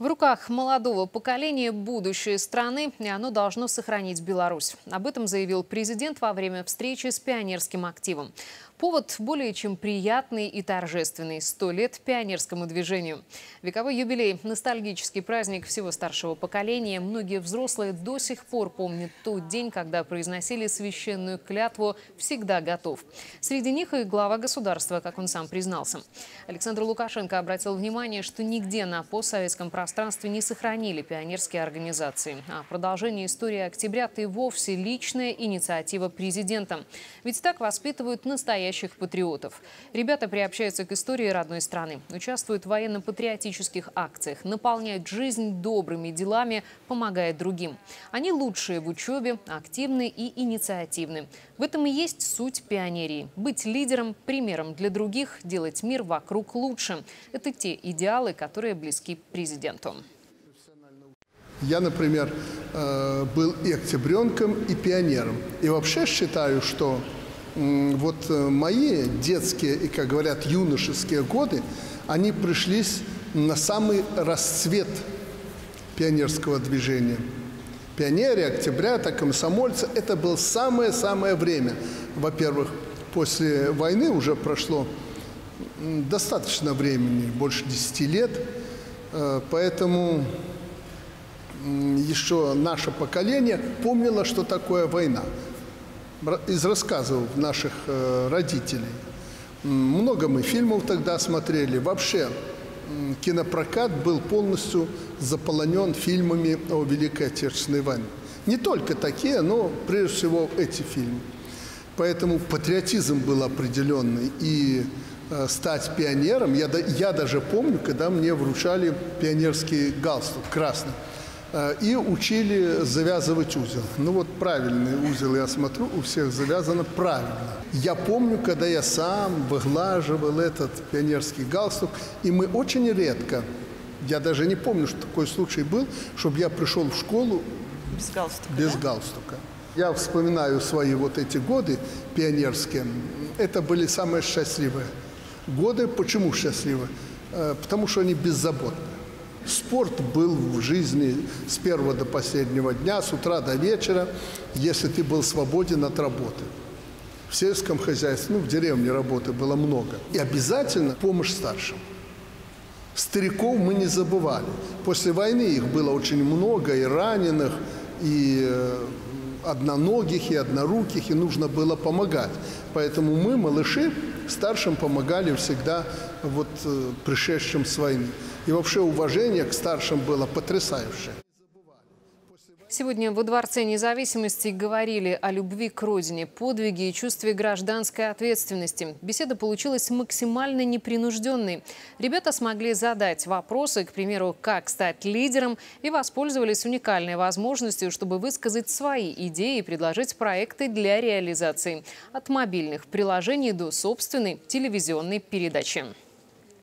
В руках молодого поколения будущее страны, и оно должно сохранить Беларусь. Об этом заявил президент во время встречи с пионерским активом. Повод более чем приятный и торжественный – 100 лет пионерскому движению. Вековой юбилей – ностальгический праздник всего старшего поколения. Многие взрослые до сих пор помнят тот день, когда произносили священную клятву «Всегда готов». Среди них и глава государства, как он сам признался. Александр Лукашенко обратил внимание, что нигде на постсоветском пространстве не сохранили пионерские организации. А продолжение истории октября-то и вовсе личная инициатива президента. Ведь так воспитывают настоящие патриотов. Ребята приобщаются к истории родной страны, участвуют в военно-патриотических акциях, наполняют жизнь добрыми делами, помогают другим. Они лучшие в учебе, активны и инициативны. В этом и есть суть пионерии. Быть лидером, примером для других, делать мир вокруг лучше. Это те идеалы, которые близки президенту. Я, например, был и октябренком, и пионером. И вообще считаю, что вот мои детские и, как говорят, юношеские годы, они пришлись на самый расцвет пионерского движения. Пионеры, октябрята, комсомольцы – это было самое-самое время. Во-первых, после войны уже прошло достаточно времени, больше 10 лет, поэтому еще наше поколение помнило, что такое война. Из рассказов наших родителей. Много мы фильмов тогда смотрели. Вообще кинопрокат был полностью заполнен фильмами о Великой Отечественной войне. Не только такие, но прежде всего эти фильмы. Поэтому патриотизм был определенный. И стать пионером, я даже помню, когда мне вручали пионерский галстук красный. И учили завязывать узел. Ну вот правильный узел, я смотрю, у всех завязано правильно. Я помню, когда я сам выглаживал этот пионерский галстук, и мы очень редко, я даже не помню, что такой случай был, чтобы я пришел в школу без галстука. Без галстука. Я вспоминаю свои вот эти годы пионерские. Это были самые счастливые годы. Почему счастливые? Потому что они беззаботны. Спорт был в жизни с первого до последнего дня, с утра до вечера, если ты был свободен от работы. В сельском хозяйстве, ну, в деревне работы было много. И обязательно помощь старшим. Стариков мы не забывали. После войны их было очень много, и раненых, и одноногих, и одноруких, и нужно было помогать. Поэтому мы, малыши, старшим помогали всегда вот пришедшим с войны. И вообще уважение к старшим было потрясающее. Сегодня во Дворце Независимости говорили о любви к родине, подвиге и чувстве гражданской ответственности. Беседа получилась максимально непринужденной. Ребята смогли задать вопросы, к примеру, как стать лидером, и воспользовались уникальной возможностью, чтобы высказать свои идеи и предложить проекты для реализации. От мобильных приложений до собственной телевизионной передачи.